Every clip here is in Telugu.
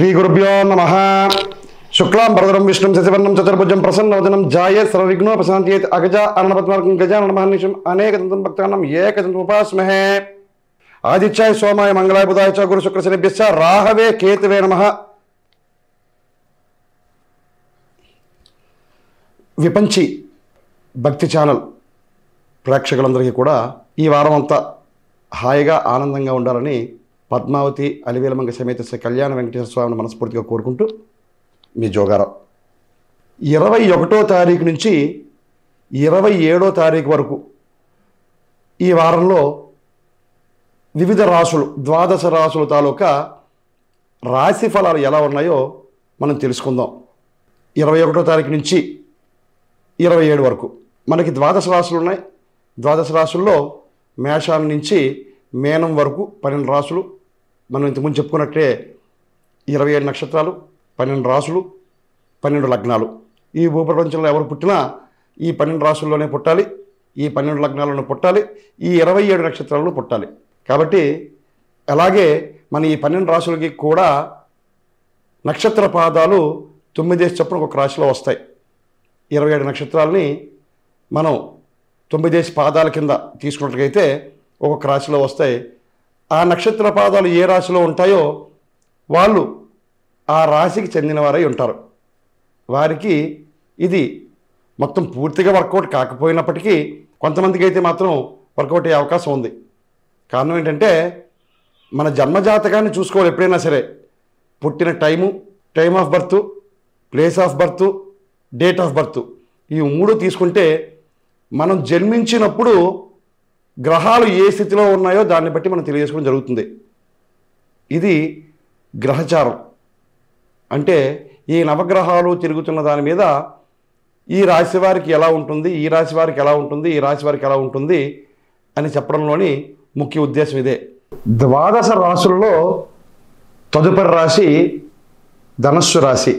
श्रीगुरुभ्यो नमः। शुक्लां भरधरं विष्णुं शशिवर्णं चतुर्भुजं प्रसन्नवदनं जाये सर्वविघ्नोपशान्तये अगजाननपद्मार्कं गजाननमहानिशं अनेकदन्तं भक्तानां एकदन्तं उपास्महे। आदित्याय सोमाय मंगलाय बुधाय च गुरुशुक्रशनिभ्यश्च राहवे केतवे नमः। विपंची भक्ति चानल ప్రేక్షకులందరికీ కూడా ఈ వారం అంతా హాయిగా ఆనందంగా ఉండాలని పద్మావతి అలివేలమంగ సమేత శ్రీ కళ్యాణ వెంకటేశ్వర స్వామిని మనస్ఫూర్తిగా కోరుకుంటూ మీ జోగారావు. 21వ తారీఖు నుంచి 27వ తారీఖు వరకు ఈ వారంలో వివిధ రాశులు, ద్వాదశ రాశుల తాలూకా రాశి ఫలాలు ఎలా ఉన్నాయో మనం తెలుసుకుందాం. 21వ తారీఖు నుంచి 27 వరకు మనకి ద్వాదశ రాశులు ఉన్నాయి. ద్వాదశ రాశుల్లో మేషాల నుంచి మేనం వరకు 12 రాశులు. మనం ఇంతకుముందు చెప్పుకున్నట్టే 27 నక్షత్రాలు, 12 రాశులు, 12 లగ్నాలు. ఈ భూప్రపంచంలో ఎవరు పుట్టినా ఈ 12 రాశుల్లోనే పుట్టాలి, ఈ 12 లగ్నాల్లోనే పుట్టాలి, ఈ 27 నక్షత్రాలను పుట్టాలి. కాబట్టి అలాగే మన ఈ 12 రాశులకి కూడా నక్షత్ర పాదాలు 9 చొప్పున ఒక్కొక్క రాశిలో వస్తాయి. 27 నక్షత్రాలని మనం 9 పాదాల కింద తీసుకున్నట్లయితే ఒక్కొక్క రాశిలో వస్తాయి. ఆ నక్షత్ర పాదాలు ఏ రాశిలో ఉంటాయో వాళ్ళు ఆ రాశికి చెందినవారై ఉంటారు. వారికి ఇది మొత్తం పూర్తిగా వర్కౌట్ కాకపోయినప్పటికీ కొంతమందికి అయితే మాత్రం వర్కౌట్ అయ్యే అవకాశం ఉంది. కారణం ఏంటంటే మన జన్మజాతకాన్ని చూసుకోవాలి. ఎప్పుడైనా సరే పుట్టిన time, time of birth, place of birth, date of birth, ఈ 3 తీసుకుంటే మనం జన్మించినప్పుడు గ్రహాలు ఏ స్థితిలో ఉన్నాయో దాన్ని బట్టి మనం తెలియజేసుకోవడం జరుగుతుంది. ఇది గ్రహచారం. అంటే ఈ నవగ్రహాలు తిరుగుతున్న దాని మీద ఈ రాశి వారికి ఎలా ఉంటుంది, ఈ రాశి వారికి ఎలా ఉంటుంది, ఈ రాశి వారికి ఎలా ఉంటుంది అని చెప్పడంలోని ముఖ్య ఉద్దేశం ఇదే. 12 రాశుల్లో తదుపరి రాశి ధనస్సు రాశి.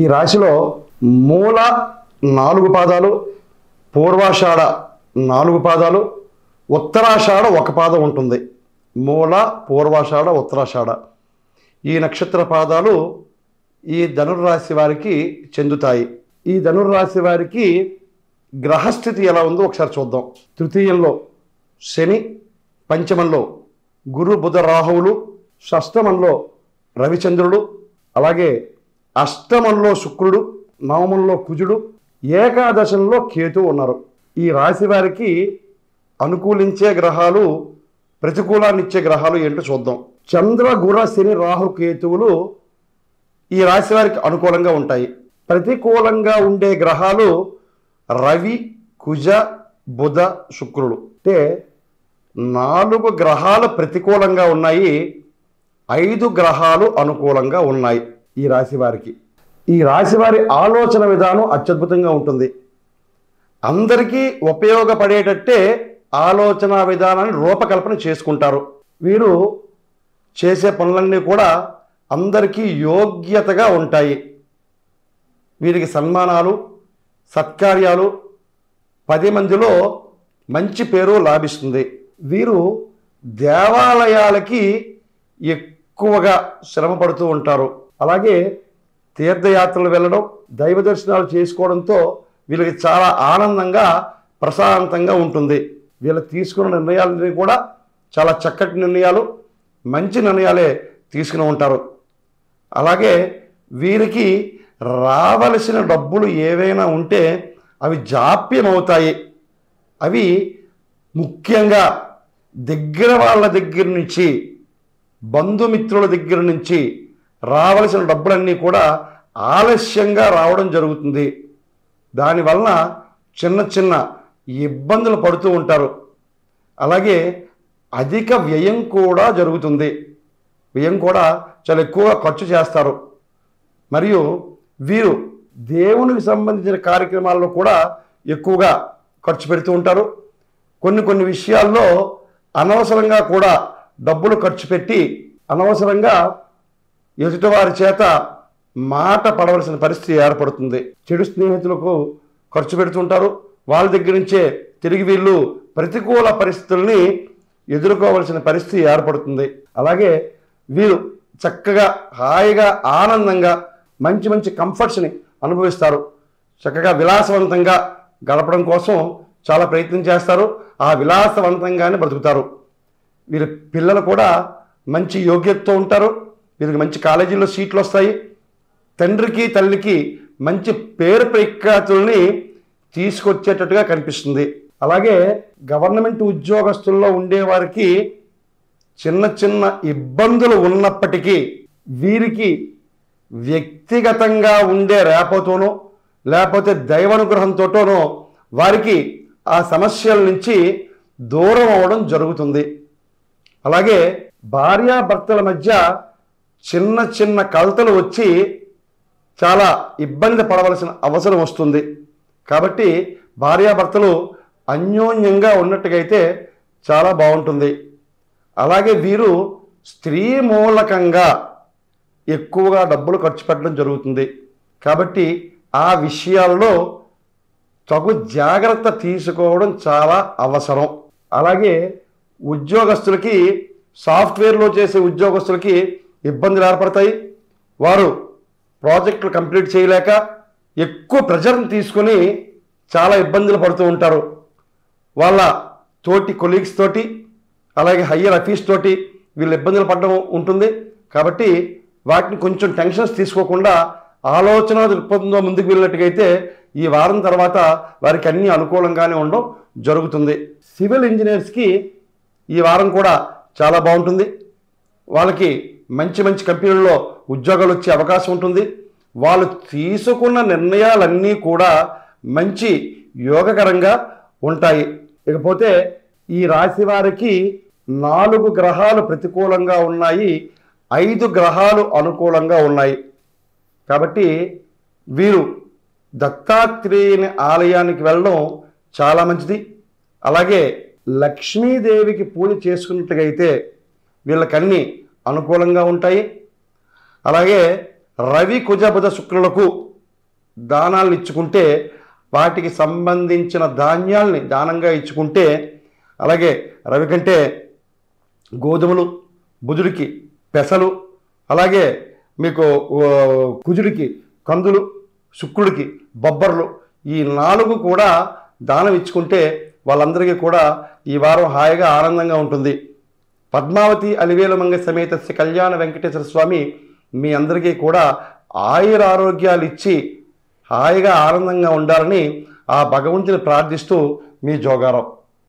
ఈ రాశిలో మూల 4 పాదాలు, పూర్వాషాఢ 4 పాదాలు, ఉత్తరాషాఢ 1 పాదం ఉంటుంది. మూల, పూర్వాషాఢ, ఉత్తరాషాఢ ఈ నక్షత్ర పాదాలు ఈ ధనుర్రాశి వారికి చెందుతాయి. ఈ ధనుర్రాశి వారికి గ్రహస్థితి ఎలా ఉందో ఒకసారి చూద్దాం. తృతీయంలో శని, పంచమంలో గురు బుధ రాహువులు, షష్టమంలో రవిచంద్రుడు, అలాగే అష్టమంలో శుక్రుడు, నవమంలో కుజుడు, ఏకాదశంలో కేతు ఉన్నారు. ఈ రాశి వారికి అనుకూలించే గ్రహాలు, ప్రతికూలాన్ని ఇచ్చే గ్రహాలు ఏంటో చూద్దాం. చంద్ర, గురు, శని, రాహు, కేతువులు ఈ రాశి వారికి అనుకూలంగా ఉంటాయి. ప్రతికూలంగా ఉండే గ్రహాలు రవి, కుజ, బుధ, శుక్రుడు. అంటే 4 గ్రహాలు ప్రతికూలంగా ఉన్నాయి, 5 గ్రహాలు అనుకూలంగా ఉన్నాయి ఈ రాశి వారికి. ఈ రాశివారి ఆలోచన విధానం అత్యద్భుతంగా ఉంటుంది. అందరికీ ఉపయోగపడేటట్టే ఆలోచన విధానాన్ని రూపకల్పన చేసుకుంటారు. వీరు చేసే పనులన్నీ కూడా అందరికీ యోగ్యతగా ఉంటాయి. వీరికి సన్మానాలు, సత్కార్యాలు, 10 మందిలో మంచి పేరు లాభిస్తుంది. వీరు దేవాలయాలకి ఎక్కువగా శ్రమ పడుతూ ఉంటారు. అలాగే తీర్థయాత్రలు వెళ్ళడం, దైవ దర్శనాలు చేసుకోవడంతో వీళ్ళకి చాలా ఆనందంగా, ప్రశాంతంగా ఉంటుంది. వీళ్ళు తీసుకున్న నిర్ణయాలన్నీ కూడా చాలా చక్కటి నిర్ణయాలు, మంచి నిర్ణయాలే తీసుకుని ఉంటారు. అలాగే వీరికి రావలసిన డబ్బులు ఏవైనా ఉంటే అవి జాప్యం అవుతాయి. అవి ముఖ్యంగా దగ్గర వాళ్ళ దగ్గర నుంచి, బంధుమిత్రుల దగ్గర నుంచి రావలసిన డబ్బులన్నీ కూడా ఆలస్యంగా రావడం జరుగుతుంది. దానివల్ల చిన్న చిన్న ఇబ్బందులు పడుతూ ఉంటారు. అలాగే అధిక వ్యయం కూడా జరుగుతుంది. వ్యయం కూడా చాలా ఎక్కువగా ఖర్చు చేస్తారు. మరియు వీరు దేవునికి సంబంధించిన కార్యక్రమాల్లో కూడా ఎక్కువగా ఖర్చు పెడుతూ ఉంటారు. కొన్ని విషయాల్లో అనవసరంగా కూడా డబ్బులు ఖర్చు పెట్టి అనవసరంగా ఎదుటివారి చేత మాట పడవలసిన పరిస్థితి ఏర్పడుతుంది. చెడు స్నేహితులకు ఖర్చు పెడుతుంటారు. వాళ్ళ దగ్గర నుంచే తిరిగి వీళ్ళు ప్రతికూల పరిస్థితుల్ని ఎదుర్కోవలసిన పరిస్థితి ఏర్పడుతుంది. అలాగే వీరు చక్కగా హాయిగా ఆనందంగా మంచి మంచి కంఫర్ట్స్ ని అనుభవిస్తారు చక్కగా విలాసవంతంగా గడపడం కోసం చాలా ప్రయత్నం చేస్తారు ఆ విలాసవంతంగానే బతుకుతారు వీరి పిల్లలు కూడా మంచి యోగ్యతతో ఉంటారు వీరికి మంచి కాలేజీల్లో సీట్లు వస్తాయి తండ్రికి తల్లికి మంచి పేరు ప్రఖ్యాతుల్ని తీసుకొచ్చేటట్టుగా కనిపిస్తుంది అలాగే గవర్నమెంట్ ఉద్యోగస్తుల్లో ఉండే వారికి చిన్న చిన్న ఇబ్బందులు ఉన్నప్పటికీ వీరికి వ్యక్తిగతంగా ఉండే రేపతోనో లేకపోతే దైవానుగ్రహంతోనో వారికి ఆ సమస్యల నుంచి దూరం అవడం జరుగుతుంది అలాగే భార్యాభర్తల మధ్య చిన్న చిన్న కలతలు వచ్చి చాలా ఇబ్బంది పడవలసిన అవసరం వస్తుంది కాబట్టి భార్యాభర్తలు అన్యోన్యంగా ఉన్నట్టుగైతే చాలా బాగుంటుంది అలాగే వీరు స్త్రీ మూలకంగా ఎక్కువగా డబ్బులు ఖర్చు పెట్టడం జరుగుతుంది కాబట్టి ఆ విషయాల్లో తగు జాగృత తీసుకోవడం చాలా అవసరం అలాగే ఉద్యోగస్తులకి సాఫ్ట్వేర్లో చేసే ఉద్యోగస్తులకి ఇబ్బందులు ఏర్పడతాయి వారు ప్రాజెక్టులు కంప్లీట్ చేయలేక ఎక్కువ ప్రెజర్ని తీసుకొని చాలా ఇబ్బందులు పడుతూ ఉంటారు వాళ్ళ తోటి కొలీగ్స్ తోటి అలాగే హయ్యర్ ఆఫీస్ తోటి వీళ్ళు ఇబ్బందులు పడడం ఉంటుంది కాబట్టి వాటిని కొంచెం టెన్షన్స్ తీసుకోకుండా ఆలోచన దృక్పథంతో ముందుకు వెళ్ళినట్టుగైతే ఈ వారం తర్వాత వారికి అన్నీ అనుకూలంగానే ఉండడం జరుగుతుంది సివిల్ ఇంజనీర్స్కి ఈ వారం కూడా చాలా బాగుంటుంది వాళ్ళకి మంచి మంచి కంపెనీల్లో ఉద్యోగాలు వచ్చే అవకాశం ఉంటుంది వాళ్ళు తీసుకున్న నిర్ణయాలన్నీ కూడా మంచి యోగకరంగా ఉంటాయి ఇకపోతే ఈ రాశి వారికి 4 గ్రహాలు ప్రతికూలంగా ఉన్నాయి 5 గ్రహాలు అనుకూలంగా ఉన్నాయి కాబట్టి వీరు దత్తాత్రేయుని ఆలయానికి వెళ్ళడం చాలా మంచిది అలాగే లక్ష్మీదేవికి పూజ చేసుకున్నట్లయితే వీళ్ళకన్నీ అనుకూలంగా ఉంటాయి అలాగే రవి కుజ బుధ శుక్రులకు దానాలను ఇచ్చుకుంటే వాటికి సంబంధించిన ధాన్యాల్ని దానంగా ఇచ్చుకుంటే అలాగే రవి కంటే గోధుమలు బుధుడికి పెసలు అలాగే మీకు కుజుడికి కందులు శుక్రుడికి బొబ్బర్లు ఈ 4 కూడా దానం ఇచ్చుకుంటే వాళ్ళందరికీ కూడా ఈ వారం హాయిగా ఆనందంగా ఉంటుంది పద్మావతి అలివేలమంగ సమేత శ్రీ కళ్యాణ వెంకటేశ్వర స్వామి మీ అందరికీ కూడా ఆయురారోగ్యాలు ఇచ్చి హాయిగా ఆనందంగా ఉండాలని ఆ భగవంతుని ప్రార్థిస్తూ మీ జోగారావు.